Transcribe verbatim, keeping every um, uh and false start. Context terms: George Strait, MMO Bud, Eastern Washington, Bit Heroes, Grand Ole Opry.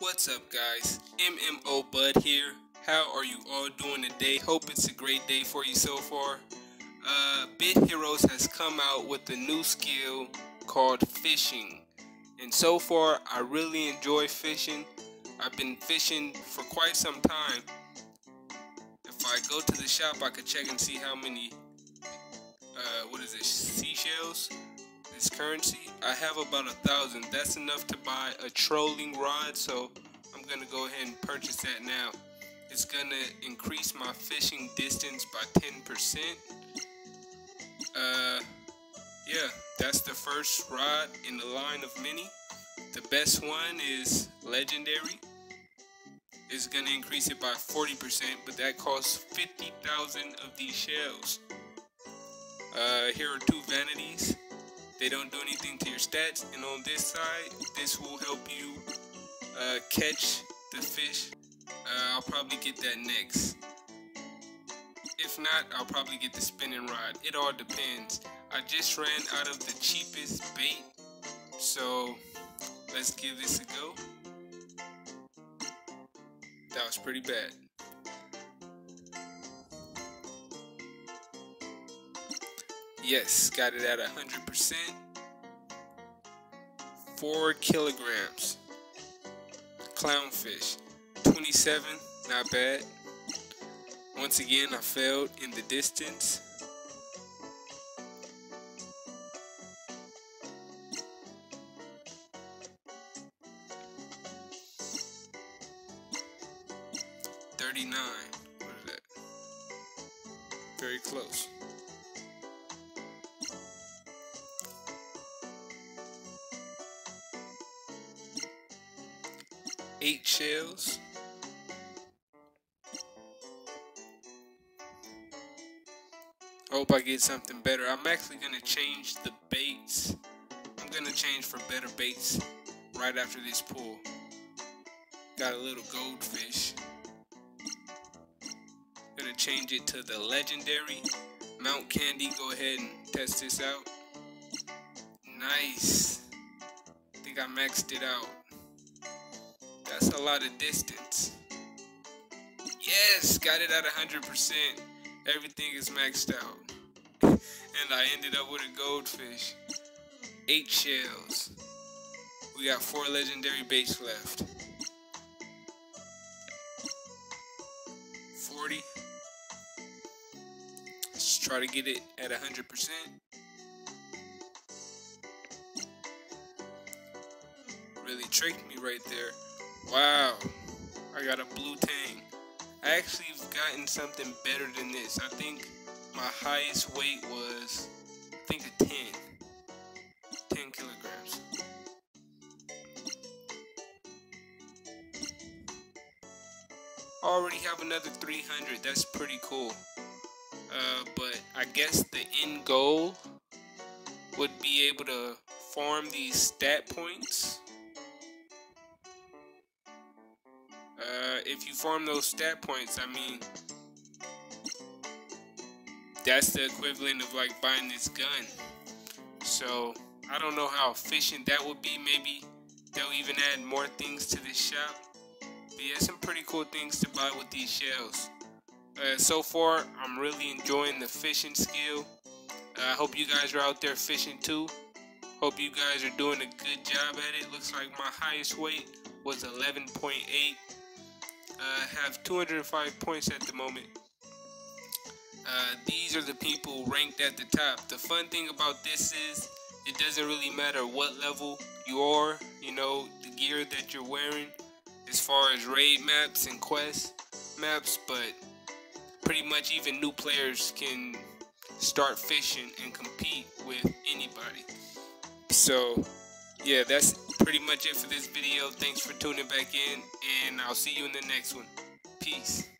What's up guys, M M O Bud here. How are you all doing today? Hope it's a great day for you so far. Uh, Bit Heroes has come out with a new skill called fishing. And so far, I really enjoy fishing. I've been fishing for quite some time. If I go to the shop, I could check and see how many, uh, what is it, seashells? This currency. I have about a thousand. That's enough to buy a trolling rod, so I'm gonna go ahead and purchase that now. It's gonna increase my fishing distance by ten percent. Uh, yeah, that's the first rod in the line of many. The best one is legendary. It's gonna increase it by forty percent, but that costs fifty thousand of these shells. Uh, here are two vanities. They don't do anything to your stats, and on this side, this will help you uh, catch the fish. Uh, I'll probably get that next. If not, I'll probably get the spinning rod. It all depends. I just ran out of the cheapest bait, so let's give this a go. That was pretty bad. Yes, got it at one hundred percent, four kilograms, clownfish, twenty-seven, not bad. Once again, I failed in the distance. thirty-nine, what is that? Very close. Eight shells. Hope I get something better. I'm actually gonna change the baits. I'm gonna change for better baits right after this pull. Got a little goldfish. Gonna change it to the legendary Mount Candy. Go ahead and test this out. Nice. I think I maxed it out. That's a lot of distance. Yes, got it at one hundred percent. Everything is maxed out. And I ended up with a goldfish. Eight shells. We got four legendary baits left. forty. Let's try to get it at one hundred percent. Really tricked me right there. Wow, I got a blue tang. I actually have gotten something better than this. I think my highest weight was, I think a ten. ten kilograms. Already have another three hundred, that's pretty cool. Uh, but I guess the end goal would be able to farm these stat points. Uh, if you farm those stat points, I mean, that's the equivalent of like buying this gun. So I don't know how efficient that would be. Maybe they'll even add more things to this shop. But yeah, some pretty cool things to buy with these shells. Uh, so far, I'm really enjoying the fishing skill. Uh, I hope you guys are out there fishing too. Hope you guys are doing a good job at it. Looks like my highest weight was eleven point eight. I uh, have two hundred five points at the moment. Uh, these are the people ranked at the top. The fun thing about this is it doesn't really matter what level you are, you know, the gear that you're wearing as far as raid maps and quest maps, but pretty much even new players can start fishing and compete with anybody. So yeah, that's pretty much it for this video. Thanks for tuning back in, and I'll see you in the next one. Peace.